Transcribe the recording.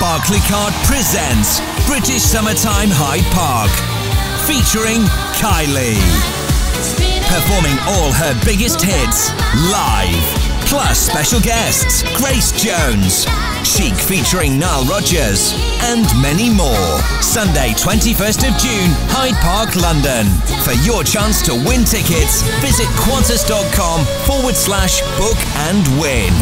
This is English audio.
Barclaycard presents British Summertime Hyde Park, featuring Kylie, performing all her biggest hits live, plus special guests Grace Jones, Chic featuring Nile Rodgers, and many more. Sunday 21st of June, Hyde Park, London. For your chance to win tickets, visit qantas.com/book and win.